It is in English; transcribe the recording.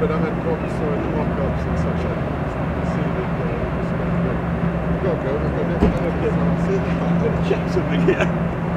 but I had copies or mock-ups and such to see that it was not good. We've got to go, we've got to get the chance of it here.